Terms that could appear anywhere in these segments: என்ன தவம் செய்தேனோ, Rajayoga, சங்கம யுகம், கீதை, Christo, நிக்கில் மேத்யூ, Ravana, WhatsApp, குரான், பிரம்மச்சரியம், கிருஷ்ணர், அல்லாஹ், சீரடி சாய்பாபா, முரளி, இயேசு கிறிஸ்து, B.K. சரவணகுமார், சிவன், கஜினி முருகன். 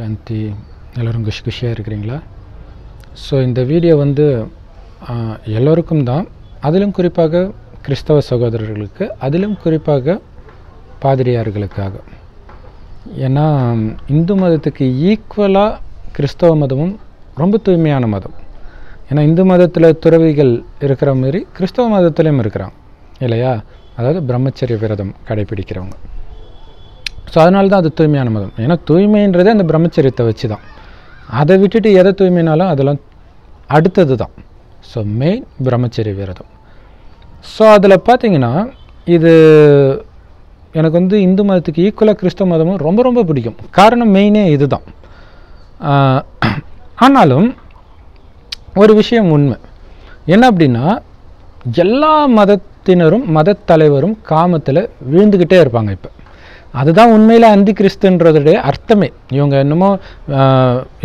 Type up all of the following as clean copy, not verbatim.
Shanti, ellarum kushi kushiya irukringla. So indha video vandu ellarukkum dhaan, adilum kurippaga கிறிஸ்தவ சகோதரர்களுக்கு, அதிலும் குறிப்பாக பாதிரியார்களுக்காக. ஏன்னா இந்து மதத்துக்கு ஈக்குவலா கிறிஸ்தவ மதமும் ரொம்ப தூய்மையான மதம். ஏன்னா இந்து மதத்துல துறவிகள் இருக்கிற மாதிரி கிறிஸ்தவ மதத்திலும் இருக்கிறாங்க. இல்லையா? அதாவது பிரம்மச்சரிய விரதம் கடைபிடிக்கிறவங்க. சோ அதனால தான் அது தூய்மையான மதம். ஏன்னா தூய்மைன்றது அந்த பிரம்மச்சரியத்தை வச்சு தான். அதை விட்டுட்டு எதை தூய்மைனாலும் அதெல்லாம் அடுத்தது தான். சோ மெயின் பிரம்மச்சரிய விரதம். So adala pathingina idu enakku vandu Hindu mathathukku equal Christo mathamum romba romba pidikum kaaranam main e idu dhaan aanalum oru vishayam unmai enna appadina ella madathinerum madat thalaivarum kaamathile veendukite irupanga ipo adu dhaan unmaila anti Christ endradhude arthame ivanga ennumo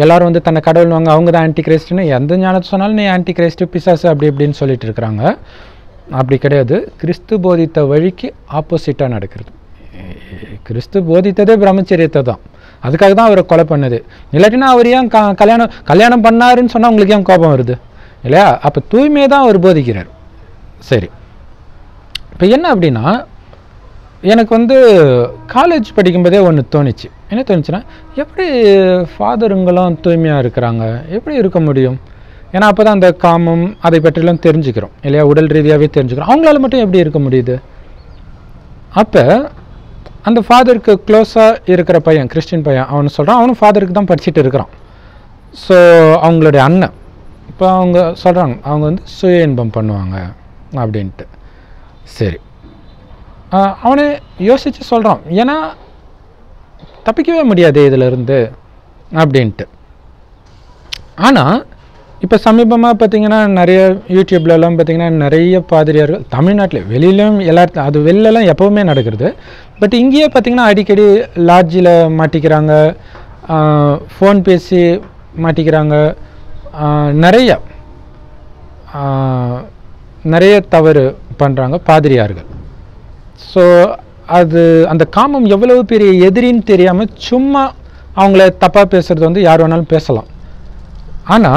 ellarum vandu thanna kadavulanga avanga dhaan anti Christ nu endha nyanathu sonal nee anti Christ pisasu appadi appdin sollitte irukkranga அப்படி கிடையாது கிறிஸ்து போதித்த வழிக்கு ஆப்போசிட்டா நடக்கிறது கிறிஸ்து போதித்ததே பிரம்மச்சரியத்தை தான் அதுக்காக தான் அவரை கொலை பண்ணது இல்லட்டினா அவர் ஏன் கல்யாணம் பண்ணாருன்னு சொன்னா உங்களுக்கு ஏன் கோபம் வருது இல்லையா அப்ப தூய்மையை தான் அவர் போதிக்கிறார் சரி இப்போ என்ன அப்படினா எனக்கு வந்து காலேஜ் படிக்கும்போதே ஒன்னு தோணிச்சு என்ன தோணிச்சுனா எப்படி ஃாதர்ங்களாம் தூய்மையா இருக்காங்க எப்படி இருக்க முடியும் ஏனா அப்பதான் அந்த காமம் அதை பற்றிலாம் தெரிஞ்சிக்கிறோம் இல்லையா உடல் ரீதியாவே தெரிஞ்சிக்கிறோம் அவங்களால மட்டும் எப்படி இருக்க முடியுது அப்ப அந்த ஃாதருக்கு க்ளோஸா இருக்கிற பையன் கிறிஸ்டியன் பையன் அவன் சொல்றான் அவனும் ஃாதருக்கு தான் படிச்சிட்டு இருக்கான் சோ அவங்களோட அண்ணன் இப்போ அவங்க சொல்றாங்க அவங்க வந்து சுய இன்பம் பண்ணுவாங்க அப்படினு சரி அவனே யோசிச்சு சொல்றான் ஏனா தப்பிக்கவே முடியாது இதில இருந்து அப்படினு ஆனா இப்ப சமீபமா பாத்தீங்கன்னா நிறைய YouTubeல எல்லாம் பாத்தீங்கன்னா நிறைய பாதிரியார்கள் தமிழ்நாட்டுல வெளியிலயும் எல்லாரும் அது வெளியிலலாம் எப்பவுமே நடக்குது பட் இங்கேயே பாத்தீங்கன்னா அடிக்கடி லாட்ஜில மாட்டிக்கறாங்க ஃபோன் பேசி மாட்டிக்கறாங்க நிறைய தவறு பண்றாங்க பாதிரியார்கள் சோ அது அந்த காமம் எவ்வளவு பெரிய எதிரின்னு தெரியாம சும்மா அவங்கள தப்பா பேசுறது வந்து யார் வேணாலும் பேசலாம் ஆனா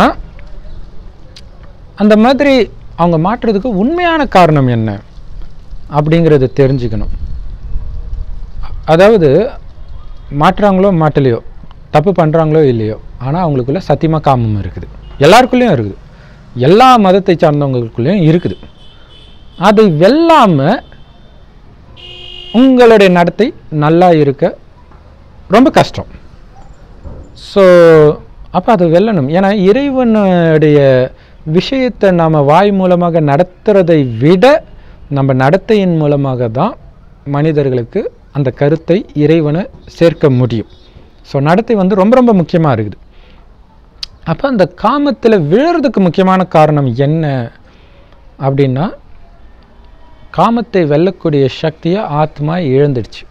அந்த மாதிரி அவங்க மாற்றதுக்கு உண்மையான காரணம் என்ன அப்படிங்கறது தெரிஞ்சிக்கணும் அதாவது மாற்றங்களோ மாட்டலியோ தப்பு பண்றாங்களோ இல்லையோ ஆனா அவங்களுக்குள்ள சத்தியமா காமம் இருக்குது எல்லாருக்குள்ளேயும் இருக்குது எல்லா மதத்தை சார்ந்தவங்களுக்குள்ளேயும் இருக்குது அது வெல்லாம உங்களுடைய நடத்தை நல்லா இருக்க ரொம்ப கஷ்டம் சோ அப்ப அது வெல்லணும் ஏனா இறைவனுடைய விஷயத்தை நாம வாய் மூலமாக நடத்துறதை விட நம்ம நடத்தையின் மூலமாக தான் மனிதர்களுக்கு அந்த கருத்தை இறைவனை சேர்க்க முடியும். சோ நடத்தை வந்து ரொம்ப ரொம்ப முக்கியமா இருக்குது. அப்ப அந்த காமத்துல விழுறதுக்கு முக்கியமான காரணம் என்ன அப்படினா காமத்தை வெல்லக்கூடிய சக்தியை ஆத்மா இழந்துடுச்சு.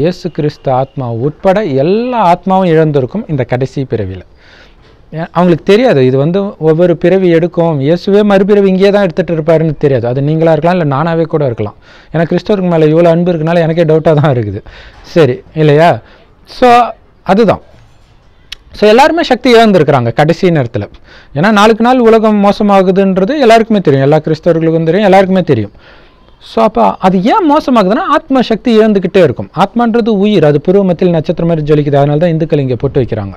இயேசு கிறிஸ்து ஆத்மா உட்பட எல்லா ஆத்மாவும் இழந்திருக்கும் இந்த கடைசி பிறவில. அவங்களுக்கு தெரியாது இது வந்து ஒவ்வொரு பிறவி எடுக்கும் இயேசுவே மறுபிறவி இங்கே தான் எடுத்துட்டு இருப்பாருன்னு தெரியாது அது நீங்களா இருக்கலாம் இல்ல நானாவே கூட இருக்கலாம் ஏன்னா கிறிஸ்தவருக்கு மேல இவ்வளவு அன்பு இருக்கனால எனக்கே டவுட்டா தான் இருக்குது சரி இல்லையா சோ அதுதான் சோ எல்லாரும் சக்தி இழந்திருக்காங்க கடைசி நேரத்துல ஏன்னா நாளுக்கு நாள் உலகம் மோசமாகுதுன்றது எல்லாருக்குமே தெரியும் எல்லா கிறிஸ்தவர்களுக்கும் தெரியும் எல்லாருக்குமே தெரியும் சோ அப்ப அது ஏன் மோசமாகுதுன்னா ஆத்ம சக்தி இழந்துக்கிட்டே இருக்கும் ஆத்மன்றது உயிர் அது பூர்வமத்தில் நட்சத்திரம் மாதிரி ஜொலிக்குது அதனால தான் இந்துக்கள் இங்க போட்டு வைக்கறாங்க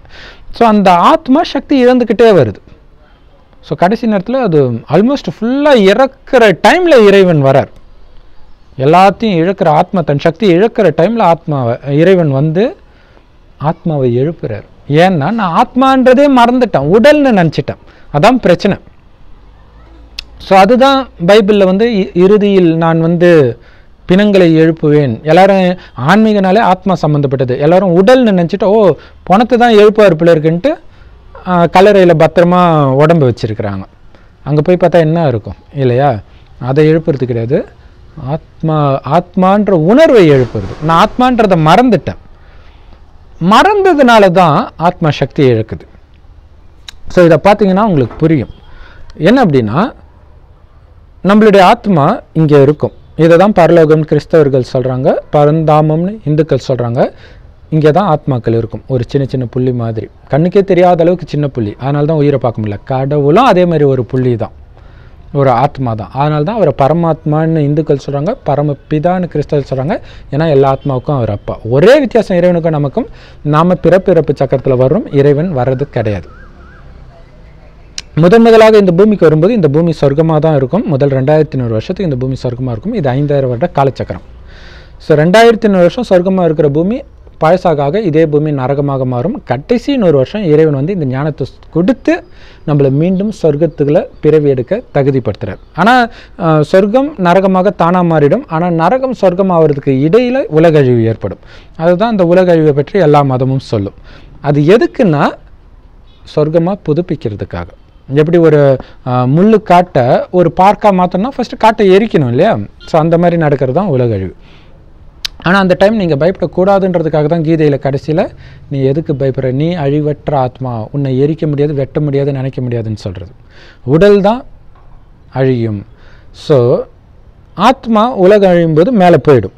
சோ அந்த ஆத்ம சக்தி இழந்துக்கிட்டே வருது சோ கடைசி நேரத்துல அது ஆல்மோஸ்ட் ஃபுல்லா இறக்குற டைம்ல இறைவன் வரார் எல்லாத்தையும் இழக்குற ஆத்மா தன் சக்தி இழக்குற டைம்ல ஆத்மா இறைவன் வந்து ஆத்மாவை எழுப்புறார் ஏன்னா நான் ஆத்மான்றதே மறந்துட்டேன் உடல்னு நினைச்சிட்டேன் அதான் பிரச்சனை சோ அதுதான் பைபிள்ல வந்து இறுதியில் நான் வந்து பிணங்களை எழுப்புவேன் எல்லாரும் ஆன்மீகனாலே ஆத்மா சம்பந்தப்பட்டது எல்லாரும் உடல்னு நினைச்சிட்டு ஓ பணத்தை தான் எழுப்புவார் பிள்ளை இருக்குன்னு கல்லறையில பத்திரமா உடம்பு வச்சிருக்காங்க அங்க போய் பார்த்தா என்ன இருக்கும் இல்லையா அதை எழுப்புறது கிடையாது ஆத்மான்ற உணர்வை எழுப்புறது நான் ஆத்மான்றதை மறந்துட்டேன் மறந்ததுனால தான் ஆத்மா சக்தி இழக்குது சோ இத பாத்தீங்கன்னா உங்களுக்கு புரியும் என்ன அப்படினா நம்மளுடைய ஆத்மா இங்க இருக்கும். இதுதான் பரலோகம் கிறிஸ்தவர்கள் சொல்றாங்க, பரந்தாமம்னு இந்துக்கள் சொல்றாங்க. இங்கே தான் ஆத்மாக்கள் இருக்கும் ஒரு சின்ன சின்ன புள்ளி மாதிரி கண்ணுக்கே தெரியாத அளவுக்கு சின்ன புள்ளி அதனால தான் உயிரை பார்க்க முடியல கடவுளும் அதே மாதிரி ஒரு புள்ளி தான் ஒரு ஆத்மா தான் அதனால தான் அவரை பரமாத்மான்னு இந்துக்கள் சொல்றாங்க பரமபிதான்னு கிறிஸ்தவர்கள் சொல்றாங்க ஏனா எல்லா ஆத்மாவுக்கும் அவர் அப்பா ஒரே வித்தியாசம் இறைவனுக்கும் நமக்கும் நாம பிறப்பு சக்கரத்துல வரும் இறைவன் வரது கிடையாது முதன்முதலாக இந்த பூமிக்கு வரும்போது இந்த பூமி சொர்க்கமா தான் இருக்கும் முதல் 2100 வருஷத்துக்கு இந்த பூமி சொர்க்கமா இருக்கும் இது 5000 வருட காலச்சக்கரம் சோ 2100 வருஷம் சொர்க்கமா இருக்கிற பூமி பழசாக இதே பூமி நரகமாக மாறும் கடைசி 100 வருஷம் இறைவன் வந்து இந்த ஞானத்தை கொடுத்து நம்மள மீண்டும் சொர்க்கத்துக்குள்ள பிறவி எடுக்க தகுதிப்படுத்துறார் ஆனா சொர்க்கம் நரகமாக தானா மாறிடும் ஆனா நரகம் சொர்க்கம் ஆவறதுக்கு இடையில உலகழிவு ஏற்படும் அதுதான் அந்த உலகழிவை பற்றி எல்லா மதமும் சொல்லும் அது எதுக்குன்னா சொர்க்கமா புதுப்பிக்கிறதுக்காக எப்படி ஒரு முள்ளு காட்ட ஒரு பார்க்கா மாத்தணும்னா ஃபர்ஸ்ட் காட்டை எரிக்கணும் இல்லையா சோ அந்த மாதிரி நடக்கிறது தான் உலகழிவு ஆனா அந்த டைம் நீங்க பயப்பட கூடாதுன்றதுக்காக தான் கீதையில கடைசில நீ எதுக்கு பயப்படுற நீ அழிவற்ற ஆத்மா உன்னை எரிக்க முடியாது வெட்ட முடியாது நினைக்க முடியாதுன்னு சொல்றது உடல் தான் அழியும் சோ ஆத்மா உலகம் அழியும்போது மேலே போய்டும்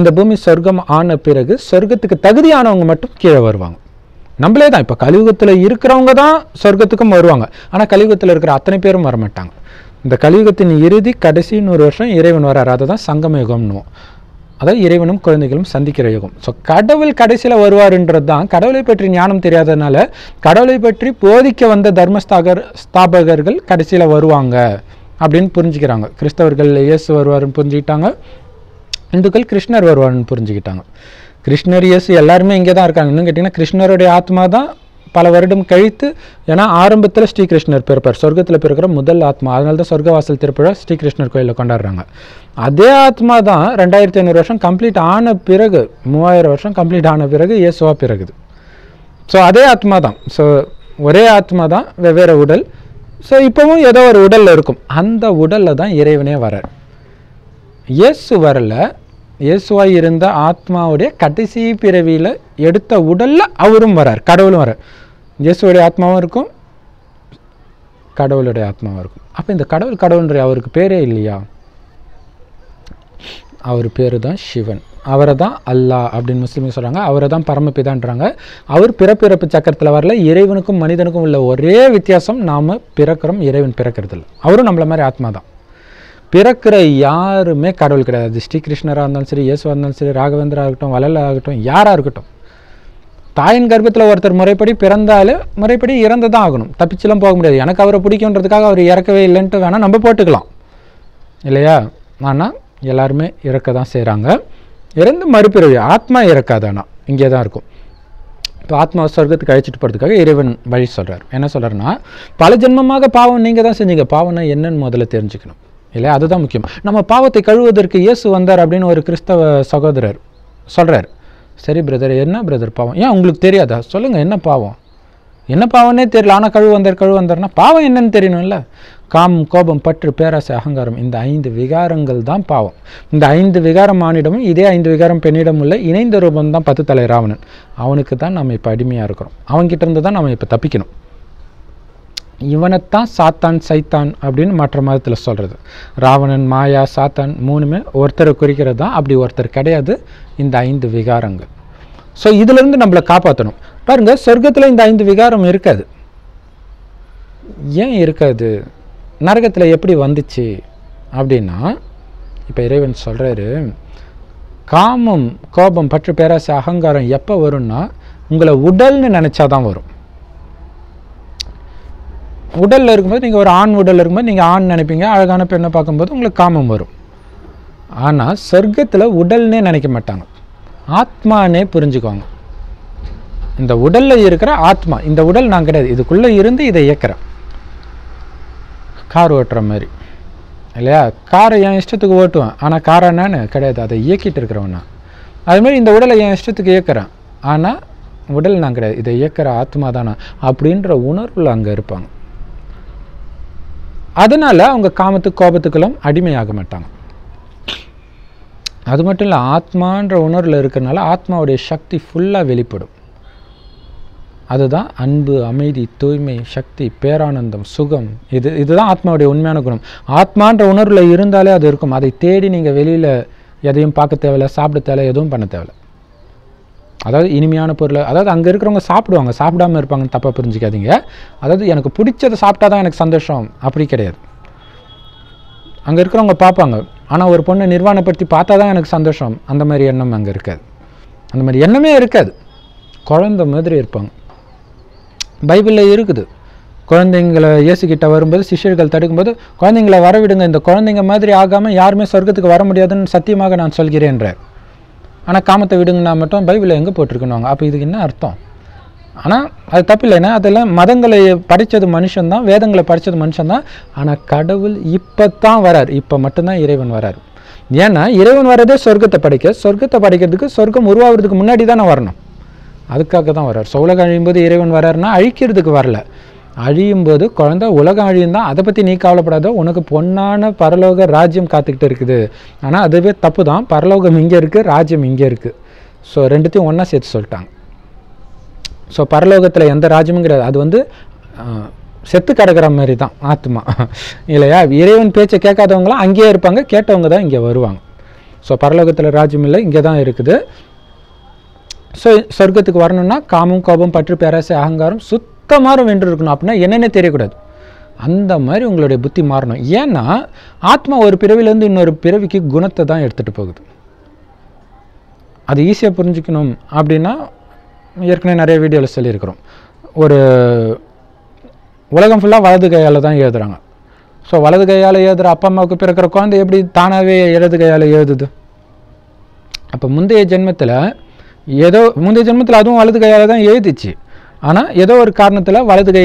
இந்த பூமி சொர்க்கம் ஆன பிறகு சொர்க்கத்துக்கு தகுதியானவங்க மட்டும் கீழே வருவாங்க நம்மளே தான் இப்ப கலியுகத்துல இருக்கிறவங்க தான் சொர்க்கத்துக்கும் வருவாங்க ஆனா கலியுகத்துல இருக்கிற அத்தனை பேரும் வர மாட்டாங்க இந்த கலியுகத்தின் இறுதி கடைசி 100 வருஷம் இறைவன் வரார் அதுதான் சங்கம யுகம்னுவோம் அதாவது இறைவனும் குழந்தைகளும் சந்திக்கிற யுகம் சோ கடவுள் கடைசியில வருவாருன்றது தான் கடவுளை பற்றி ஞானம் தெரியாதனால கடவுளை பற்றி போதிக்க வந்த தர்மஸ்தாபகர்கள் கடைசியில வருவாங்க அப்படின்னு புரிஞ்சுக்கிறாங்க கிறிஸ்தவர்கள் இயேசு வருவாருன்னு புரிஞ்சுக்கிட்டாங்க இந்துக்கள் கிருஷ்ணர் வருவாருன்னு புரிஞ்சுக்கிட்டாங்க கிருஷ்ணர் இயேசு எல்லாருமே இங்கே தான் இருக்காங்க இன்னும் கேட்டிங்கன்னா கிருஷ்ணருடைய ஆத்மா தான் பல வருடம் கழித்து ஏன்னா ஆரம்பத்தில் ஸ்ரீகிருஷ்ணர் பிறப்பார் சொர்க்கத்தில் பிறக்கிற முதல் ஆத்மா அதனால தான் சொர்க்கவாசல் திருப்பிழா ஸ்ரீகிருஷ்ணர் கோயிலில் கொண்டாடுறாங்க அதே ஆத்மா தான் 2500 வருஷம் கம்ப்ளீட் ஆன பிறகு 3000 வருஷம் கம்ப்ளீட் ஆன பிறகு இயேசுவா பிறகுது ஸோ அதே ஆத்மா தான் ஸோ ஒரே ஆத்மா தான் வெவ்வேறு உடல் ஸோ இப்போவும் ஏதோ ஒரு உடலில் இருக்கும் அந்த உடலில் தான் இறைவனே வரார் இயேசு வரல இயேசுவாய் இருந்த ஆத்மாவுடைய கடைசி பிறவியில் எடுத்த உடலில் அவரும் வரார் கடவுளும் வரார் இயேசுடைய ஆத்மாவும் இருக்கும் கடவுளுடைய ஆத்மாவும் இருக்கும் அப்போ இந்த கடவுள் கடவுளுடைய அவருக்கு பேரே இல்லையா அவர் பேரு தான் சிவன் அவரை தான் அல்லாஹ் அப்படின்னு முஸ்லீம் சொல்கிறாங்க அவரை தான் பரமபிதான்றாங்க அவர் பிறப்பிறப்பு சக்கரத்தில் வரல இறைவனுக்கும் மனிதனுக்கும் உள்ள ஒரே வித்தியாசம் நாம் பிறக்கிறோம் இறைவன் பிறக்கிறதில்ல அவரும் நம்மள மாதிரி ஆத்மா தான் பிறக்கிற யாருமே கடவுள் கிடையாது அது ஸ்ரீகிருஷ்ணராக இருந்தாலும் சரி இயேசுவாக இருந்தாலும் சரி ராகவேந்திரா ஆகட்டும் வள்ளலா ஆகட்டும் யாராக இருக்கட்டும் தாயின் கர்ப்பத்தில் ஒருத்தர் முறைப்படி பிறந்தாலே முறைப்படி இறந்து தான் ஆகணும் தப்பிச்செல்லாம் போக முடியாது எனக்கு அவரை பிடிக்குன்றதுக்காக அவர் இறக்கவே இல்லைன்ட்டு வேணால் நம்ம போட்டுக்கலாம் இல்லையா ஆனால் எல்லாருமே இறக்க தான் செய்கிறாங்க இறந்து மறுபிறவி ஆத்மா இறக்காது ஆனால் இங்கே தான் இருக்கும் இப்போ ஆத்மா சொர்க்கத்துக்கு அழைச்சிட்டு போகிறதுக்காக இறைவன் வழி சொல்கிறார் என்ன சொல்கிறாருன்னா பல ஜென்மமாக பாவம் நீங்கள் தான் செஞ்சீங்க பாவம்னா என்னன்னு முதல்ல தெரிஞ்சுக்கணும் இல்லை அதுதான் முக்கியம் நம்ம பாவத்தை கழுவுவதற்கு இயேசு வந்தார் அப்படின்னு ஒரு கிறிஸ்தவ சகோதரர் சொல்கிறார் சரி பிரதர் என்ன பிரதர் பாவம் ஏன் உங்களுக்கு தெரியாதா சொல்லுங்கள் என்ன பாவம் என்ன பாவம்னே தெரியல ஆனால் கழுவு வந்தார்னா பாவம் என்னன்னு தெரியணும்ல காமம் கோபம் பற்று பேராசை அகங்காரம் இந்த 5 விகாரங்கள் தான் பாவம் இந்த 5 விகாரம் ஆணிடமும் இதே 5 விகாரம் பெண்ணிடம் உள்ள இணைந்த ரூபம் தான் 10 தலை ராவணன் அவனுக்கு தான் நம்ம இப்போ அடிமையாக இருக்கிறோம் அவன்கிட்ட இருந்து தான் நம்ம இப்போ தப்பிக்கணும் இவனைத்தான் சாத்தான் சைத்தான் அப்படின்னு மற்ற மதத்தில் சொல்கிறது ராவணன் மாயா சாத்தான் மூணுமே ஒருத்தரை குறிக்கிறது தான் அப்படி ஒருத்தர் கிடையாது இந்த 5 விகாரங்கள் ஸோ இதுலேருந்து நம்மளை காப்பாற்றணும் பாருங்கள் சொர்க்கத்தில் இந்த 5 விகாரம் இருக்காது ஏன் இருக்காது நரகத்தில் எப்படி வந்துச்சு அப்படின்னா இப்போ இறைவன் சொல்கிறாரு காமம் கோபம் பற்று பேராசை அகங்காரம் எப்போ வரும்னா உங்களை உடல்னு நினச்சாதான் வரும் உடலில் இருக்கும்போது நீங்கள் ஒரு ஆண் உடலில் இருக்கும்போது நீங்கள் ஆண் நினைப்பீங்க அழகான பெண்ணை பார்க்கும்போது உங்களுக்கு காமம் வரும் ஆனால் சொர்க்கத்தில் உடல்னே நினைக்க மாட்டாங்க ஆத்மானே புரிஞ்சுக்குவாங்க இந்த உடலில் இருக்கிற ஆத்மா இந்த உடல் நான் கிடையாது இதுக்குள்ளே இருந்து இதை இயக்கிறேன் கார் ஓட்டுற மாதிரி இல்லையா காரை என் இஷ்டத்துக்கு ஓட்டுவேன் ஆனால் காரை நான் கிடையாது அதை இயக்கிட்டு இருக்கிறவன் நான் அதுமாதிரி இந்த உடலை என் இஷ்டத்துக்கு இயக்கிறேன் ஆனால் உடல் நான் கிடையாது இதை இயக்கிற ஆத்மா தானா அப்படின்ற உணர்வில் அங்கே இருப்பாங்க அதனால அவங்க காமத்துக்கு கோபத்துக்கெல்லாம் அடிமையாக மாட்டாங்க அது மட்டும் இல்லை ஆத்மான்ற உணர்வில் இருக்கிறனால ஆத்மாவுடைய சக்தி ஃபுல்லாக வெளிப்படும் அதுதான் அன்பு அமைதி தூய்மை சக்தி பேரானந்தம் சுகம் இதுதான் ஆத்மாவுடைய உண்மையான குணம் ஆத்மான்ற உணர்வில் இருந்தாலே அது இருக்கும் அதை தேடி நீங்கள் வெளியில் எதையும் பார்க்க தேவையில்லை சாப்பிட தேவையில்லை எதுவும் பண்ண தேவையில்லை அதாவது இனிமையான பொருள், அதாவது அங்கே இருக்கிறவங்க சாப்பிடுவாங்க, சாப்பிடாமல் இருப்பாங்கன்னு தப்பாக புரிஞ்சுக்காதீங்க. அதாவது எனக்கு பிடிச்சதை சாப்பிட்டா தான் எனக்கு சந்தோஷம் அப்படி கிடையாது. அங்கே இருக்கிறவங்க பார்ப்பாங்க, ஆனால் ஒரு பொண்ணை நிர்வாணப்படுத்தி பார்த்தா தான் எனக்கு சந்தோஷம், அந்த மாதிரி எண்ணம் அங்கே இருக்காது, அந்த மாதிரி எண்ணமே இருக்காது. குழந்த மாதிரி இருப்பாங்க. பைபிளில் இருக்குது, குழந்தைங்களை இயேசுகிட்ட வரும்போது சிஷ்யர்கள் தடுக்கும்போது குழந்தைங்களை வரவிடுங்க, இந்த குழந்தைங்க மாதிரி ஆகாமல் யாருமே சொர்க்கத்துக்கு வர முடியாதுன்னு சத்தியமாக நான் சொல்கிறேன்றார். ஆனால் காமத்தை விடுங்கன்னா மட்டும் பைபிளில் எங்கே போட்டிருக்குன்னுவாங்க. அப்போ இதுக்கு என்ன அர்த்தம்? ஆனால் அது தப்பு இல்லைன்னா, அதெல்லாம் மதங்களை படித்தது மனுஷன்தான், வேதங்களை படித்தது மனுஷன்தான். ஆனால் கடவுள் இப்போ தான் வரார், இப்போ மட்டும்தான் இறைவன் வரார். ஏன்னா இறைவன் வர்றதே சொர்க்கத்தை படைக்க, சொர்க்கத்தை படைக்கிறதுக்கு சொர்க்கம் உருவாகிறதுக்கு முன்னாடி தானே வரணும், அதுக்காக தான் வர்றார். ஸோ உலகம் அழியும்போது இறைவன் வராருன்னா அழிக்கிறதுக்கு வரல, அழியும்போது குழந்தை உலகம் அழியும்தான், அதை பற்றி நீ கவலைப்படாத, உனக்கு பொன்னான பரலோக ராஜ்யம் காத்துக்கிட்டு இருக்குது. ஆனால் அதுவே தப்பு தான், பரலோகம் இங்கே இருக்குது, ராஜ்யம் இங்கே இருக்குது. ஸோ ரெண்டுத்தையும் ஒன்றா சேர்த்து சொல்லிட்டாங்க. ஸோ பரலோகத்தில் எந்த ராஜ்யமுங்கிறது அது வந்து செத்து கிடக்கிற மாதிரி தான் ஆத்மா இல்லையா. இறைவன் பேச்சை கேட்காதவங்களாம் அங்கேயே இருப்பாங்க, கேட்டவங்க தான் இங்கே வருவாங்க. ஸோ பரலோகத்தில் ராஜ்யம் இல்லை, இங்கே தான் இருக்குது. ஸோ சொர்க்கத்துக்கு வரணும்னா காமம், கோபம், பற்று, பேராசை, அகங்காரம் சுத்தமாக வென்று இருக்கணும். அப்படின்னா என்னென்ன தெரியக்கூடாது, அந்த மாதிரி உங்களுடைய புத்தி மாறணும். ஏன்னா ஆத்மா ஒரு பிறவிலேருந்து இன்னொரு பிறவிக்கு குணத்தை தான் எடுத்துகிட்டு போகுது. அது ஈஸியாக புரிஞ்சுக்கணும் அப்படின்னா ஏற்கனவே நிறைய வீடியோவில் சொல்லியிருக்கிறோம். ஒரு உலகம் ஃபுல்லாக வலது கையால் தான் எழுதுகிறாங்க. ஸோ வலது கையால் எழுதுகிற அப்பா அம்மாவுக்கு பிறக்கிற குழந்தை எப்படி தானாகவே இடது கையால் எழுதுது? அப்போ முந்தைய ஜென்மத்தில் அதுவும் வலது கையால் தான் எழுதிச்சு. ஆனால் ஏதோ ஒரு காரணத்தில் வலது கை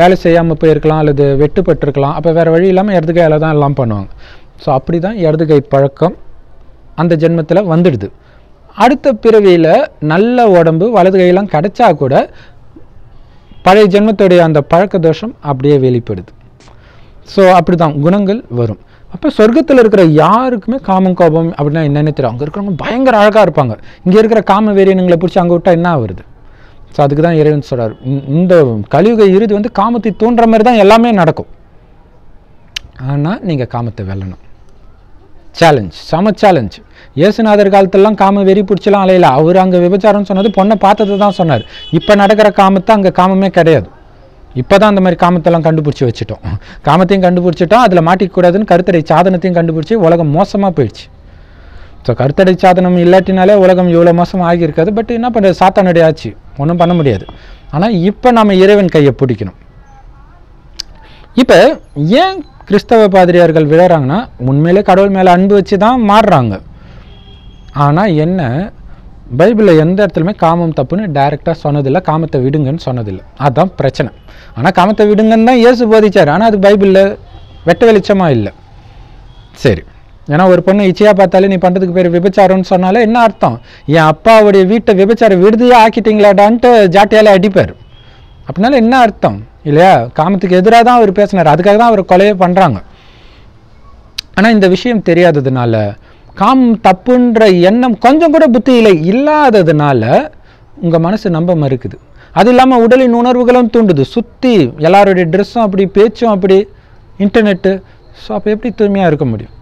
வேலை செய்யாமல் போயிருக்கலாம், அல்லது வெட்டுப்பட்டுருக்கலாம். அப்போ வேறு வழி இல்லாமல் இடது கையால் தான் எல்லாம் பண்ணுவாங்க. ஸோ அப்படி தான் இடது கை பழக்கம் அந்த ஜென்மத்தில் வந்துடுது. அடுத்த பிறவியில் நல்ல உடம்பு வலது கையெல்லாம் கிடச்சா கூட பழைய ஜென்மத்துடைய அந்த பழக்க தோஷம் அப்படியே வெளிப்படுது. ஸோ அப்படி தான் குணங்கள் வரும். அப்போ சொர்க்கத்தில் இருக்கிற யாருக்குமே காமம், கோபம் அப்படின்னா என்னென்ன தெரியும். அங்கே இருக்கிறவங்க பயங்கர அழகாக இருப்பாங்க, இங்கே இருக்கிற காம வேரியனுங்களை பிடிச்சி அங்கே விட்டால் என்ன வருது? ஸோ அதுக்கு தான் இறைவன் சொல்கிறார், இந்த கலியுக இறுதி வந்து காமத்தை தூண்டுற மாதிரி தான் எல்லாமே நடக்கும். ஆனால் நீங்கள் காமத்தை வெல்லணும். சேலஞ்ச், சம சேலஞ்ச். இயேசுநாதர் காலத்திலலாம் காம வெறி பிடிச்சலாம் அலையில, அவர் அங்கே விபச்சாரம்னு சொன்னது பொண்ணை பார்த்தது தான் சொன்னார். இப்போ நடக்கிற காமத்தை அங்கே காமமே கிடையாது. இப்போ தான் அந்த மாதிரி காமத்தெல்லாம் கண்டுபிடிச்சி வச்சுட்டோம், காமத்தையும் கண்டுபிடிச்சிட்டோம், அதில் மாட்டிக்கூடாதுன்னு கருத்தடை சாதனத்தையும் கண்டுபிடிச்சி உலகம் மோசமாக போயிடுச்சு. ஸோ கருத்தடை சாதனம் இல்லாட்டினாலே உலகம் இவ்வளோ மோசம் ஆகியிருக்காது. பட் என்ன பண்ணுறது, சாத்தானுடைய ஆச்சு, ஒன்றும் பண்ண முடியாது. ஆனால் இப்போ நம்ம இறைவன் கையை பிடிக்கணும். இப்போ ஏன் கிறிஸ்தவ பாதிரியார்கள் விழறாங்கன்னா, உண்மையிலே கடவுள் மேலே அன்பு வச்சு தான் மாறுறாங்க. ஆனால் என்ன, பைபிளில் எந்த இடத்துலையுமே காமம் தப்புன்னு டைரெக்டாக சொன்னதில்லை, காமத்தை விடுங்கன்னு சொன்னதில்லை, அதுதான் பிரச்சனை. ஆனால் காமத்தை விடுங்கன்னு தான் இயேசு போதிச்சார், ஆனால் அது பைபிளில் வெட்ட வெளிச்சமாக இல்லை. சரி, ஏன்னா ஒரு பொண்ணு இச்சையாக பார்த்தாலே நீ பண்ணுறதுக்கு பேர் விபச்சாரம்னு சொன்னாலே என்ன அர்த்தம்? என் அப்பாவுடைய வீட்டை விபச்சார விடுதியாக ஆக்கிட்டீங்களாடான்ட்டு ஜாட்டியாலே அடிப்பார். அப்படின்னால என்ன அர்த்தம் இல்லையா? காமத்துக்கு எதிராக தான் அவர் பேசினார், அதுக்காக தான் அவர் கொலையே பண்ணுறாங்க. ஆனால் இந்த விஷயம் தெரியாததுனால, காமம் தப்புன்ற எண்ணம் கொஞ்சம் கூட புத்தியில இல்லாததுனால உங்கள் மனசு நம்ப மறுக்குது. அது இல்லாமல் உடலின் உணர்வுகளும் தூண்டுது. சுற்றி எல்லாருடைய ட்ரெஸ்ஸும் அப்படி, பேச்சும் அப்படி, இன்டர்நெட்டு. ஸோ அப்போ எப்படி தூய்மையாக இருக்க முடியும்?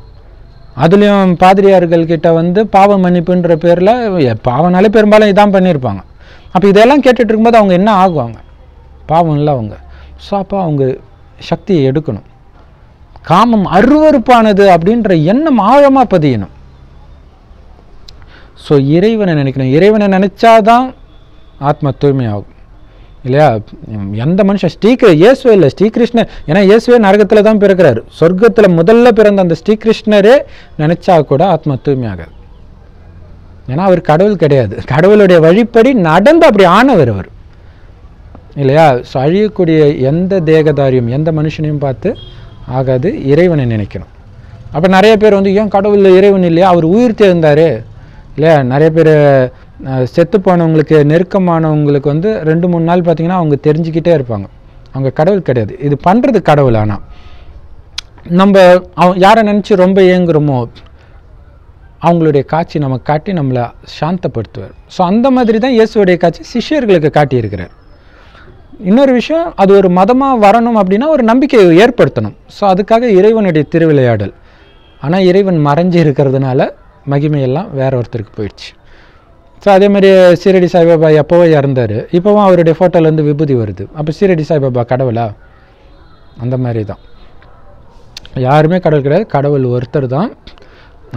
அதுலேயும் பாதிரியார்கள்கிட்ட வந்து பாவ மன்னிப்புன்ற பேரில் பாவனாலே பெரும்பாலும் இதான் பண்ணியிருப்பாங்க. அப்போ இதெல்லாம் கேட்டுட்டு இருக்கும்போது அவங்க என்ன ஆகுவாங்க? பாவம் இல்லை அவங்க. ஸோ அப்போ அவங்க சக்தியை எடுக்கணும். காமம் அருவறுப்பானது அப்படின்ற எண்ணம் ஆழமாக பதியணும். ஸோ இறைவனை நினைக்கணும். இறைவனை நினச்சாதான் ஆத்மா தூய்மையாகும் இல்லையா? எந்த மனுஷன் இயேசுவே இல்லை, ஸ்ரீகிருஷ்ணர். ஏன்னா இயேசுவே நரகத்தில் தான் பிறக்கிறாரு. சொர்க்கத்தில் முதல்ல பிறந்த அந்த ஸ்ரீகிருஷ்ணரே நினச்சா கூட ஆத்மா தூய்மையாகாது. ஏன்னா அவர் கடவுள் கிடையாது, கடவுளுடைய வழிப்படி நடந்து அப்படி ஆனவர் அவர் இல்லையா? ஸோ அழியக்கூடிய எந்த தேகதாரியும் எந்த மனுஷனையும் பார்த்து ஆகாது, இறைவனை நினைக்கணும். அப்போ நிறைய பேர் வந்து ஏன் கடவுள் இறைவன் இல்லையா, அவர் உயிர் தேர்ந்தார் இல்லையா? நிறைய பேர் செத்து போனவங்களுக்கு, நெருக்கமானவங்களுக்கு வந்து 2-3 நாள் பார்த்திங்கன்னா அவங்க தெரிஞ்சுக்கிட்டே இருப்பாங்க அவங்க கடவுள் கிடையாது. இது பண்ணுறது கடவுள். ஆனால் நம்ம யாரை நினச்சி ரொம்ப ஏங்குறோமோ அவங்களுடைய காட்சி நம்ம காட்டி நம்மளை சாந்தப்படுத்துவார். ஸோ அந்த மாதிரி தான் இயேசுடைய காட்சி சிஷ்யர்களுக்கு காட்டியிருக்கிறார். இன்னொரு விஷயம், அது ஒரு மதமாக வரணும் அப்படின்னா ஒரு நம்பிக்கையை ஏற்படுத்தணும். ஸோ அதுக்காக இறைவனுடைய திருவிளையாடல். ஆனால் இறைவன் மறைஞ்சி இருக்கிறதுனால மகிமையெல்லாம் வேற ஒருத்தருக்கு போயிடுச்சு. So அதே மாதிரி சீரடி சாய்பாபா எப்பவே இறந்தாரு. இப்பவும் அவருடைய போட்டோல இருந்து விபூதி வருது. அப்ப சீரடி சாய்பாபா கடவுளா? அந்த மாதிரி தான். யாருமே கடவுள் கிடையாது. கடவுள் ஒருத்தர் தான்.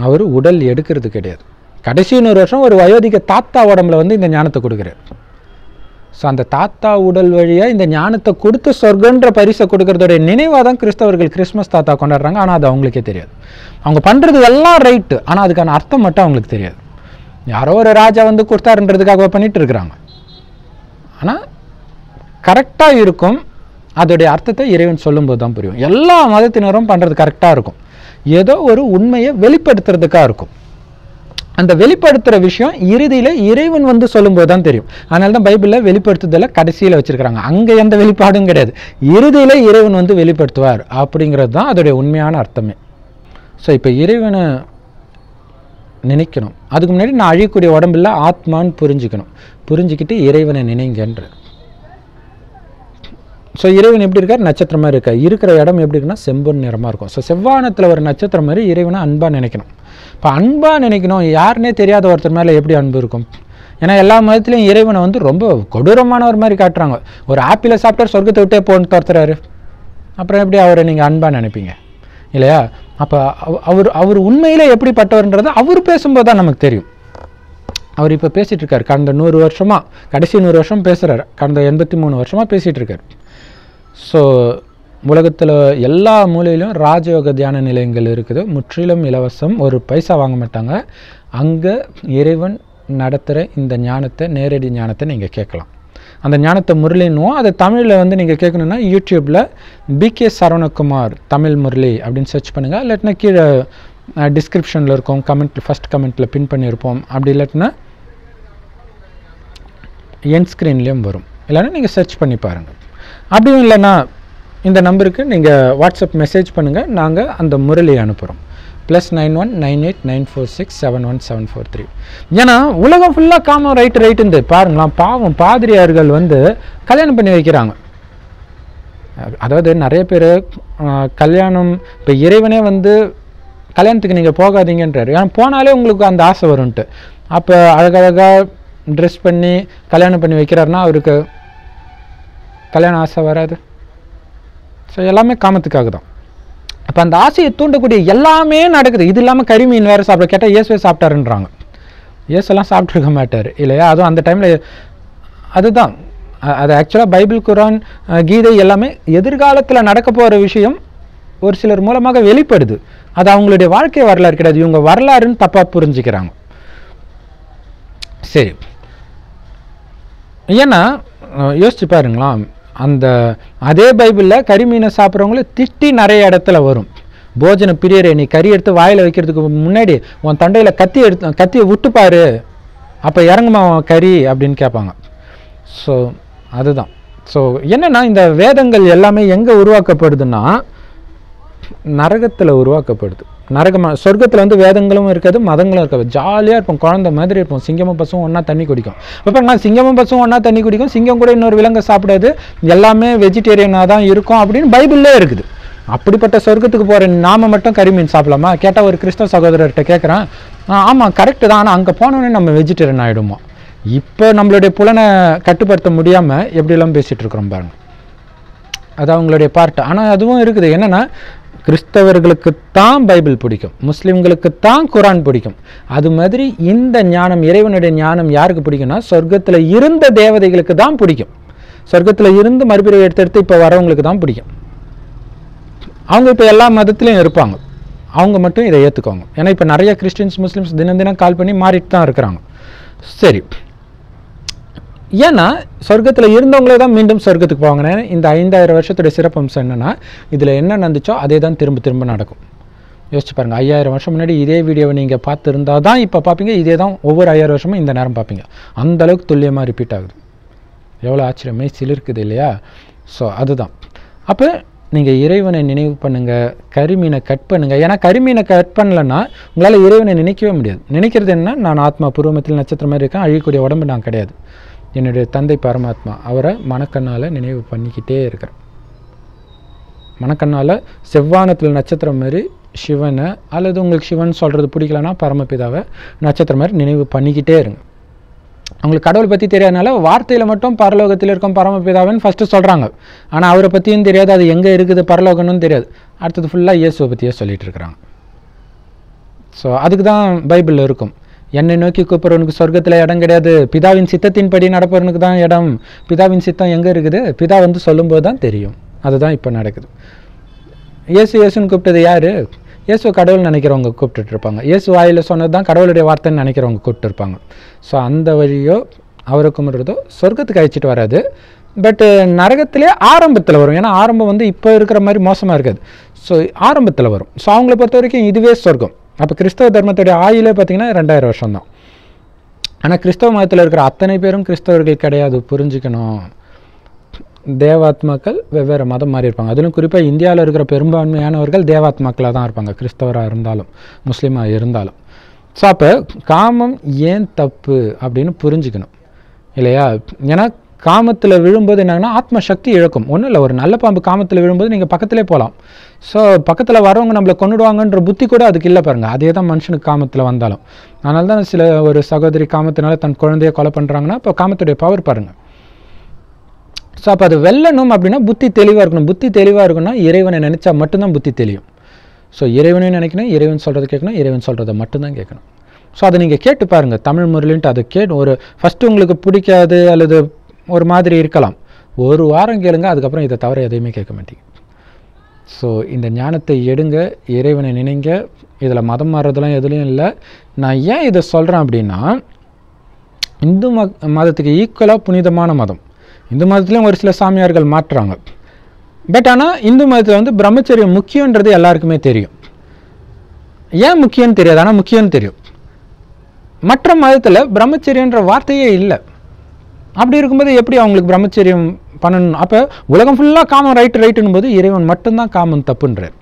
அவர் உடல் எடுக்கிறது கிடையாது. கடைசி 100 வருஷம் ஒரு வயோதிக தாத்தா உடம்புல வந்து இந்த ஞானத்தை கொடுக்கிறார். சோ அந்த தாத்தா உடல் வழியா இந்த ஞானத்தை கொடுத்து சொர்க்கன்ற பரிசை கொடுக்கிறதோட நினைவா தான் கிறிஸ்தவர்கள் கிறிஸ்மஸ் தாத்தா கொண்டாடுறாங்க. ஆனா அது அவங்களுக்கே தெரியாது. அவங்க பண்றது எல்லாம் ரைட், ஆனா அதுக்கான அர்த்தம் மட்டும் அவங்களுக்கு தெரியாது. யாரோ ஒரு ராஜா வந்து கொடுத்தாருன்றதுக்காக பண்ணிட்டு இருக்காங்க. ஆனா கரெக்டா இருக்கும், அதோட அர்த்தத்தை இறைவன் சொல்லும்போது தான் புரியும். எல்லா மதத்தினரும் பண்றது கரெக்டா இருக்கும், ஏதோ ஒரு உண்மையை வெளிப்படுத்துறதுக்காக இருக்கும். அந்த வெளிப்படுத்துற விஷயம் இறுதியில் இறைவன் வந்து சொல்லும்போது தான் தெரியும். அதனால தான் பைபிளில் வெளிப்படுத்துதலை கடைசியில் வச்சிருக்கிறாங்க. அங்கே எந்த வெளிப்பாடும் கிடையாது. இறுதியில் இறைவன் வந்து வெளிப்படுத்துவார் அப்படிங்கிறது தான் அதோடைய உண்மையான அர்த்தமே. ஸோ இப்போ இறைவனை நினைக்கணும். அதுக்கு முன்னாடி நான் அழியக்கூடிய உடம்பில் ஆத்மான்னு புரிஞ்சுக்கணும். புரிஞ்சுக்கிட்டு இறைவனை நினைங்கன்ற. ஸோ இறைவன் எப்படி இருக்கார்? நட்சத்திரமாக இருக்கார். இருக்கிற இடம் எப்படி இருக்குன்னா செம்பொன் நிறமாக இருக்கும். ஸோ செவ்வானத்தில் ஒரு நட்சத்திரம் மாதிரி இறைவனை அன்பாக நினைக்கணும். இப்போ அன்பாக நினைக்கணும். யாருனே தெரியாத ஒருத்தர் மேலே எப்படி அன்பு இருக்கும்? ஏன்னா எல்லா மதத்துலையும் இறைவனை வந்து ரொம்ப கொடூரமானவர் மாதிரி காட்டுறாங்க. ஒரு ஆப்பிளை சாப்பிட்டா சொர்க்கத்தை விட்டே போன்னு துரத்துறாரு. அப்புறம் எப்படி அவரை நீங்கள் அன்பாக நினைப்பீங்க இல்லையா? அப்போ அவர் உண்மையிலே எப்படிப்பட்டவர்ன்றதை அவர் பேசும்போது தான் நமக்கு தெரியும். அவர் இப்போ பேசிகிட்டு இருக்கார். கடந்த 100 வருஷமாக, கடைசி 100 வருஷம் பேசுகிறார். கடந்த 83 வருஷமாக பேசிகிட்டு இருக்கார். ஸோ உலகத்தில் எல்லா மூலையிலும் ராஜயோக தியான நிலையங்கள் இருக்குது. முற்றிலும் இலவசம், ஒரு பைசா வாங்க மாட்டாங்க. அங்கே இறைவன் நடத்துகிற இந்த ஞானத்தை, நேரடி ஞானத்தை நீங்கள் கேட்கலாம். அந்த ஞானத்தை முரளின்னுவோம். அதை தமிழில் வந்து நீங்கள் கேட்கணுன்னா யூடியூப்பில் B.K.சரவணகுமார் தமிழ் முரளி அப்படின்னு சர்ச் பண்ணுங்கள். இல்லாட்டினா கீழே டிஸ்கிரிப்ஷனில் இருக்கும் கமெண்ட், ஃபஸ்ட் கமெண்ட்டில் பின் பண்ணியிருப்போம். அப்படி இல்லாட்டினா என் ஸ்க்ரீன்லேயும் வரும். இல்லைன்னா நீங்கள் சர்ச் பண்ணி பாருங்கள். அப்படியும் இல்லைன்னா இந்த நம்பருக்கு நீங்கள் வாட்ஸ்அப் மெசேஜ் பண்ணுங்கள். நாங்கள் அந்த முரளி அனுப்புகிறோம். +919894671743. ஏன்னா உலகம் ஃபுல்லாக காமம் ரைட்டு ரைட்டுந்து பாருங்களேன். பாவம் பாதிரியார்கள் வந்து கல்யாணம் பண்ணி வைக்கிறாங்க. அதாவது நிறைய பேர் கல்யாணம், இப்போ இறைவனே வந்து கல்யாணத்துக்கு நீங்கள் போகாதீங்கன்றார். ஏன்னா போனாலே உங்களுக்கு அந்த ஆசை வரும்ன்ட்டு. அப்போ அழகழகாக ட்ரெஸ் பண்ணி கல்யாணம் பண்ணி வைக்கிறாருன்னா அவருக்கு கல்யாணம் ஆசை வராது. ஸோ எல்லாமே காமத்துக்காக தான். அப்போ அந்த ஆசையை தூண்டக்கூடிய எல்லாமே நடக்குது. இது இல்லாமல் கறிமீன் வேறு சாப்பிட கேட்டால் இயேசுவே சாப்பிட்டாருன்றாங்க. இயேசுலாம் சாப்பிட்ருக்க மாட்டார் இல்லையா? அதுவும் அந்த டைமில் அதுதான். அது ஆக்சுவலாக பைபிள், குரான், கீதை எல்லாமே எதிர்காலத்தில் நடக்க போகிற விஷயம் ஒரு சிலர் மூலமாக வெளிப்படுது. அது அவங்களுடைய வாழ்க்கை வரலாறு கிடையாது. இவங்க வரலாறுன்னு தப்பாக புரிஞ்சுக்கிறாங்க. சரி, ஏன்னா யோசிச்சு பாருங்களாம். அந்த அதே பைபிளில் கறிமீனை சாப்பிட்றவங்கள திட்டி நிறைய இடத்துல வரும். போஜன பிரியரை, நீ கறி எடுத்து வாயில் வைக்கிறதுக்கு முன்னாடி உன் தண்டையில் கத்தியை விட்டுப்பாரு, அப்போ இறங்குமா கறி அப்படின்னு கேட்பாங்க. ஸோ அதுதான். ஸோ என்னென்னா இந்த வேதங்கள் எல்லாமே எங்கே உருவாக்கப்படுதுன்னா நரகத்தில் உருவாக்கப்படுது. நரகமாக சொர்க்கத்தில் வந்து வேதங்களும் இருக்காது, மதங்களும் இருக்காது. ஜாலியாக இருப்போம், குழந்தை மாதிரி இருப்போம். சிங்கமும் பசுவும் ஒன்றா தண்ணி குடிக்கும். இப்போ நான் சிங்கமும் பசுவும் ஒன்றா தண்ணி குடிக்கும், சிங்கம் கூட இன்னொரு விலங்கை சாப்பிடாது, எல்லாமே வெஜிடேரியனாக தான் இருக்கும் அப்படின்னு பைபிள்லேயே இருக்குது. அப்படிப்பட்ட சொர்க்கத்துக்கு போகிற நாம மட்டும் கறிமீன் சாப்பிடலாமா கேட்டால் ஒரு கிறிஸ்தவ சகோதரர்கிட்ட கேட்குறான். ஆமாம் கரெக்டு தான், ஆனால் அங்கே போனோடனே நம்ம வெஜிடேரியன் ஆகிடுமா? இப்போ நம்மளுடைய புலனை கட்டுப்படுத்த முடியாமல் எப்படிலாம் பேசிகிட்டு இருக்கிறோம் பாருங்க. அது அவங்களுடைய பார்ட்டு. ஆனால் அதுவும் இருக்குது. என்னென்னா கிறிஸ்தவர்களுக்குத்தான் பைபிள் பிடிக்கும், முஸ்லீம்களுக்குத்தான் குரான் பிடிக்கும். அது மாதிரி இந்த ஞானம், இறைவனுடைய ஞானம் யாருக்கு பிடிக்கும்னா சொர்க்கத்தில் இருந்த தேவதைகளுக்கு தான் பிடிக்கும். சொர்க்கத்தில் இருந்து மறுபிறவி எடுத்தெடுத்து இப்போ வரவங்களுக்கு தான் பிடிக்கும். அவங்க இப்போ எல்லா மதத்துலையும் இருப்பாங்க. அவங்க மட்டும் இதை ஏற்றுக்குவாங்க. ஏன்னா இப்போ நிறைய கிறிஸ்டின்ஸ், முஸ்லீம்ஸ் தினம் தினம் கால் பண்ணி மாறிட்டு தான் இருக்கிறாங்க. சரி, ஏன்னா சொர்க்கத்தில் இருந்தவங்களே தான் மீண்டும் சொர்க்கத்துக்கு போவாங்க. இந்த 5000 வருஷத்துடைய சிறப்பம்சம் என்னென்னா இதில் என்ன நடந்துச்சோ அதே தான் திரும்ப திரும்ப நடக்கும். யோசிச்சு பாருங்கள். 5000 வருஷம் முன்னாடி இதே வீடியோவை நீங்கள் பார்த்துருந்தா தான் இப்போ பார்ப்பீங்க. இதே தான் ஒவ்வொரு 5000 வருஷமும் இந்த நேரம் பார்ப்பீங்க. அந்தளவுக்கு துல்லியமாக ரிப்பீட் ஆகுது. எவ்வளோ ஆச்சரியமே சிலிருக்குது இல்லையா? ஸோ அதுதான். அப்போ நீங்கள் இறைவனை நினைவு பண்ணுங்கள். கறிமீனை கட் பண்ணுங்கள். ஏன்னா கறிமீனை கட் பண்ணலைன்னா உங்களால் இறைவனை நினைக்கவே முடியாது. நினைக்கிறது என்ன? நான் ஆத்மா, பூர்வமத்தில் நட்சத்திரம் மாதிரி இருக்கேன், அழியக்கூடிய உடம்பு நான் கிடையாது, என்னுடைய தந்தை பரமாத்மா, அவரை மனக்கண்ணால் நினைவு பண்ணிக்கிட்டே இருக்கிறேன். மனக்கண்ணால் செவ்வானத்தில் நட்சத்திரம் மாதிரி சிவனை, அல்லது உங்களுக்கு சிவன் சொல்கிறது பிடிக்கலன்னா பரமபிதாவை நட்சத்திரம் மாதிரி நினைவு பண்ணிக்கிட்டே இருங்க. உங்களுக்கு கடவுள் பத்தி தெரியாதனால வார்த்தையில மட்டும் பரலோகத்தில் இருக்கும் பரமபிதாவின் ஃபர்ஸ்ட் சொல்றாங்க. ஆனா அவரை பத்தியும் தெரியாது, அது எங்க இருக்குது பரலோகம்னு தெரியாது. அடுத்து ஃபுல்லா இயேசுவை பத்தியே சொல்லிட்டு இருக்காங்க. சோ அதுக்கு தான் பைபிள்ல இருக்கும், என்னை நோக்கி கூப்பிடுறவனுக்கு சொர்க்கத்துல இடம் கிடையாது, பிதாவின் சித்தத்தின் படி நடப்பவனுக்கு தான் இடம். பிதாவின் சித்தம் எங்க இருக்குது, பிதா வந்து சொல்லும்போது தான் தெரியும். அதுதான் இப்போ நடக்குது. இயேசுன்னு கூப்பிட்டது யாரு? இயேசு கடவுள் நினைக்கிறவங்க கூப்பிட்டு இருப்பாங்க. இயேசு வாயில சொன்னது தான் கடவுளுடைய வார்த்தைன்னு நினைக்கிறவங்க கூப்பிட்டு இருப்பாங்க. ஸோ அந்த வழியோ அவரை கும்பிட்றதோ சொர்க்கத்துக்கு அழிச்சிட்டு வராது, பட்டு நரகத்திலே ஆரம்பத்தில் வரும். ஏன்னா ஆரம்பம் வந்து இப்போ இருக்கிற மாதிரி மோசமாக இருக்காது. ஸோ ஆரம்பத்தில் வரும். ஸோ அவங்கள பொறுத்த வரைக்கும் இதுவே சொர்க்கம். அப்போ கிறிஸ்தவ தர்மத்துடைய ஆயிலே பார்த்தீங்கன்னா 2000 வருஷம் தான். ஆனால் கிறிஸ்தவ மதத்தில் இருக்கிற அத்தனை பேரும் கிறிஸ்தவர்கள் கிடையாது, புரிஞ்சுக்கணும். தேவாத்மாக்கள் வெவ்வேறு மதம் மாறி இருப்பாங்க. அதிலும் குறிப்பாக இந்தியாவில் இருக்கிற பெரும்பான்மையானவர்கள் தேவாத்மாக்களாக தான் இருப்பாங்க, கிறிஸ்தவராக இருந்தாலும் முஸ்லீமாக இருந்தாலும். ஸோ அப்போ காமம் ஏன் தப்பு அப்படின்னு புரிஞ்சுக்கணும் இல்லையா? ஏன்னா காமத்தில் விழும்போது என்னன்னா ஆத்மசக்தி இழக்கும். ஒன்றும் இல்லை, ஒரு நல்ல பாம்பு காமத்தில் விழும்போது நீங்கள் பக்கத்திலே போகலாம். ஸோ பக்கத்தில் வரவங்க நம்மளை கொண்டுடுவாங்கன்ற புத்தி கூட அதுக்கு இல்லை பாருங்கள். அதே தான் மனுஷனுக்கு காமத்தில் வந்தாலும். அதனால தான் சில ஒரு சகோதரி காமத்தினால தன் குழந்தைய கொலை பண்ணுறாங்கன்னா இப்போ காமத்துடைய பவர் பாருங்கள். ஸோ அப்போ அது வெல்லணும் அப்படின்னா புத்தி தெளிவாக இருக்கணும். புத்தி தெளிவாக இருக்குன்னா இறைவனை நினச்சா மட்டும்தான் புத்தி தெளியும். ஸோ இறைவனை நினைக்கணும், இறைவன் சொல்கிறது கேட்கணும், இறைவன் சொல்கிறத மட்டும்தான் கேட்கணும். ஸோ அதை நீங்கள் கேட்டு பாருங்கள் தமிழ் முறையிலின்ட்டு. அதை கேட்டு ஒரு ஃபஸ்ட்டு உங்களுக்கு பிடிக்காது அல்லது ஒரு மாதிரி இருக்கலாம். ஒரு வாரம் கேளுங்க, அதுக்கப்புறம் இதை தவிர எதையுமே கேட்க மாட்டீங்க. ஸோ இந்த ஞானத்தை எடுங்க, இறைவனை நினைங்க. இதில் மதம் மாறுறதுலாம் எதுலையும் இல்லை. நான் ஏன் இதை சொல்கிறேன் அப்படின்னா, இந்து மதத்துக்கு ஈக்குவலாக புனிதமான மதம். இந்து மதத்துலேயும் ஒரு சில சாமியார்கள் மாற்றுறாங்க. பட் ஆனால் இந்து மதத்தில் வந்து பிரம்மச்சரியம் முக்கியன்றது எல்லாருக்குமே தெரியும். ஏன் முக்கியம்னு தெரியாது, ஆனால் முக்கியம்னு தெரியும். மற்ற மதத்தில் பிரம்மச்சரியன்ற வார்த்தையே இல்லை. அப்படி இருக்கும்போது எப்படி அவங்களுக்கு பிரம்மச்சரியம் பண்ணணும்? அப்போ உலகம் ஃபுல்லாக காமம் ரைட்டுன்னு போது இறைவன் மட்டும்தான் காமம் தப்புன்றார்.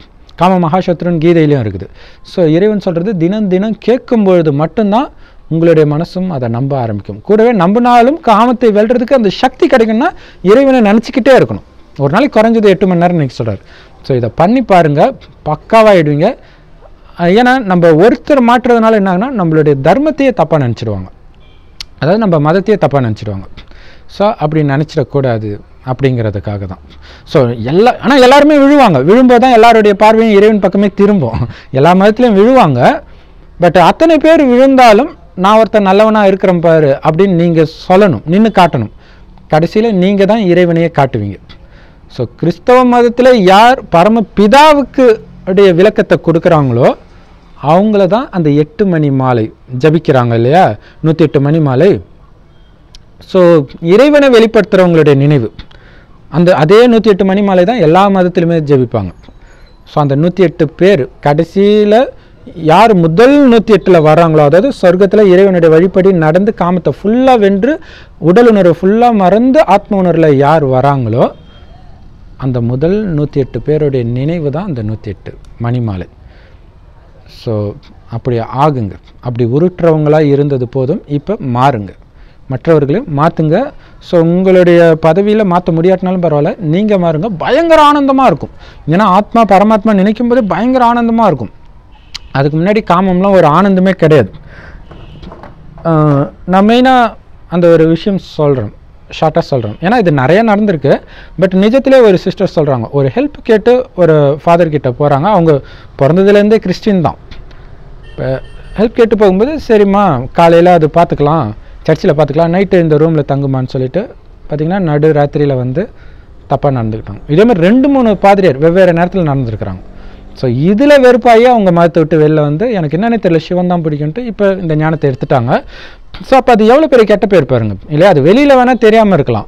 காம மகாசத்ருன்னு கீதையிலையும் இருக்குது. ஸோ இறைவன் சொல்கிறது தினம் தினம் கேட்கும்பொழுது மட்டும்தான் உங்களுடைய மனசும் அதை நம்ப ஆரம்பிக்கும். கூடவே நம்பினாலும் காமத்தை வெல்றதுக்கு அந்த சக்தி கிடைக்கும்னா இறைவனை நினச்சிக்கிட்டே இருக்கணும். ஒரு நாளைக்கு குறைஞ்சது 8 மணி நேரம் நீங்கள் சொல்கிறார். ஸோ இதை பண்ணி பாருங்கள், பக்காவாகிடுவீங்க. ஏன்னா நம்ம ஒருத்தர் மாற்றுறதுனால என்ன ஆகுனா நம்மளுடைய தர்மத்தையே தப்பாக நினச்சிடுவாங்க, அதாவது நம்ம மதத்தையே தப்பாக நினச்சிடுவாங்க. ஸோ அப்படி நினச்சிடக்கூடாது அப்படிங்கிறதுக்காக தான். ஸோ ஆனால் எல்லாருமே விழுவாங்க. விழும்போது தான் எல்லாருடைய பார்வையும் இறைவன் பக்கமே திரும்பும். எல்லா மதத்துலேயும் விழுவாங்க. பட் அத்தனை பேர் விழுந்தாலும் நான் ஒருத்தர் நல்லவனாக இருக்கிறேன் பாரு அப்படின்னு நீங்கள் சொல்லணும், நின்று காட்டணும். கடைசியில் நீங்கள் தான் இறைவனையே காட்டுவீங்க. ஸோ கிறிஸ்தவ மதத்தில் யார் பரம பிதாவுக்கு உடைய விளக்கத்தை கொடுக்குறாங்களோ அவங்கள தான் அந்த 8 மணி மாலை ஜபிக்கிறாங்க இல்லையா, 108 மணி மாலை. ஸோ இறைவனை வெளிப்படுத்துகிறவங்களுடைய நினைவு அந்த அதே 108 மணி மாலை தான் எல்லா மதத்திலுமே ஜபிப்பாங்க. ஸோ அந்த 108 பேர் கடைசியில் யார் முதல் 108ல் வர்றாங்களோ, அதாவது சொர்க்கத்தில் இறைவனுடைய வழிபடி நடந்து காமத்தை ஃபுல்லாக வென்று உடல் உணர்வு ஃபுல்லாக மறந்து ஆத்ம உணர்வில் யார் வராங்களோ அந்த முதல் 108 பேருடைய நினைவு தான் அந்த 108 மணி மாலை. ஸோ அப்படி ஆகுங்க. அப்படி உருட்டுறவங்களாக இருந்தது போதும், இப்போ மாறுங்க, மற்றவர்களையும் மாற்றுங்க. ஸோ உங்களுடைய பதவியில் மாற்ற முடியாட்டினாலும் பரவாயில்ல, நீங்கள் மாறுங்க. பயங்கர ஆனந்தமாக இருக்கும். ஏன்னா ஆத்மா பரமாத்மா நினைக்கும் போது பயங்கர ஆனந்தமாக இருக்கும். அதுக்கு முன்னாடி காமம்லாம் ஒரு ஆனந்தமே கிடையாது. நான் மெயினாக அந்த ஒரு விஷயம் சொல்கிறேன், ஷார்ட்டாக சொல்கிறேன். ஏன்னா இது நிறையா நடந்திருக்கு. பட் நிஜத்திலே ஒரு சிஸ்டர் சொல்கிறாங்க, ஒரு ஹெல்ப் கேட்டு ஒரு ஃபாதர்கிட்ட போகிறாங்க. அவங்க பிறந்ததுலேருந்தே கிறிஸ்டின் தான். இப்போ ஹெல்ப் கேட்டு போகும்போது சரிம்மா காலையில் அது பார்த்துக்கலாம், சர்ச்சில் பார்த்துக்கலாம், நைட்டு இந்த ரூமில் தங்குமான்னு சொல்லிட்டு பார்த்திங்கன்னா நடு ராத்திரியில் வந்து தப்பாக நடந்துக்கிட்டாங்க. இதேமாதிரி 2-3 பாதிரியார் வெவ்வேறு நேரத்தில் நடந்துருக்கிறாங்க. ஸோ இதில் வெறுப்பாகி அவங்க மதத்தை விட்டு வெளில வந்து எனக்கு என்னென்ன தெரியல, சிவன் தான் பிடிக்கும்ட்டு இப்போ இந்த ஞானத்தை எடுத்துட்டாங்க. ஸோ அப்போ அது எவ்வளோ பெரிய கெட்ட பேர் பாருங்க இல்லையா. அது வெளியில் வேணால் தெரியாமல் இருக்கலாம்,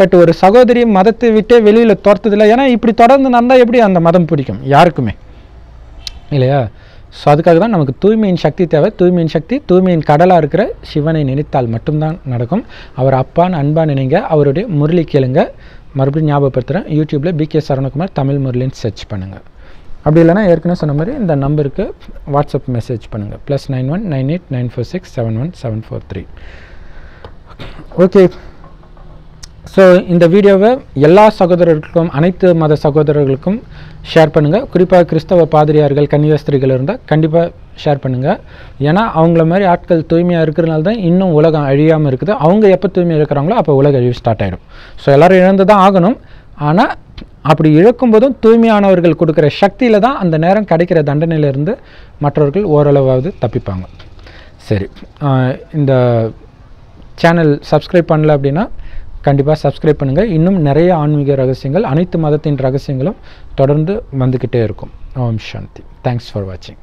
பட் ஒரு சகோதரி மதத்தை விட்டே வெளியில் துரத்ததில்லை. ஏன்னா இப்படி தொடர்ந்து நடந்தால் எப்படி அந்த மதம் பிடிக்கும் யாருக்குமே இல்லையா? ஸோ அதுக்காக தான் நமக்கு தூய்மையின் சக்தி தேவை. தூய்மையின் சக்தி தூய்மையின் கடலாக இருக்கிற சிவனை நினைத்தால் மட்டும்தான் நடக்கும். அவர் அப்பான்னு அன்பான் நினைங்க, அவருடைய முரளி கேளுங்க. மறுபடியும் ஞாபகப்படுத்துகிறேன், யூடியூப்பில் B.K. சரவணகுமார் தமிழ் முரளின்னு சர்ச் பண்ணுங்கள். அப்படி இல்லைனா ஏற்கனவே சொன்ன மாதிரி இந்த நம்பருக்கு வாட்ஸ்அப் மெசேஜ் பண்ணுங்கள், +919894671743. ஓகே, ஸோ இந்த வீடியோவை எல்லா சகோதரர்களுக்கும், அனைத்து மத சகோதரர்களுக்கும் ஷேர் பண்ணுங்கள். குறிப்பாக கிறிஸ்தவ பாதிரியார்கள், கன்னியாஸ்திரிகள் இருந்தால் கண்டிப்பாக ஷேர் பண்ணுங்க. ஏன்னா அவங்கள மாதிரி ஆட்கள் தூய்மையாக இருக்கிறதுனால தான் இன்னும் உலகம் அழியாமல் இருக்குது. அவங்க எப்போ தூய்மையாக இருக்கிறாங்களோ அப்போ உலக அழிவு ஸ்டார்ட் ஆகிடும். ஸோ எல்லோரும் இழந்து தான் ஆகணும். ஆனால் அப்படி இழக்கும்போதும் தூய்மையானவர்கள் கொடுக்குற சக்தியில் தான் அந்த நேரம் கிடைக்கிற தண்டனையிலேருந்து மற்றவர்கள் ஓரளவாவது தப்பிப்பாங்க. சரி, இந்த சேனல் சப்ஸ்கிரைப் பண்ணல அப்படின்னா கண்டிப்பாக சப்ஸ்கிரைப் பண்ணுங்கள். இன்னும் நிறைய ஆன்மீக ரகசியங்கள், அனைத்து மதத்தின் ரகசியங்களும் தொடர்ந்து வந்துக்கிட்டே இருக்கும். ஓம் சாந்தி. தேங்க்ஸ் ஃபார் வாட்சிங்.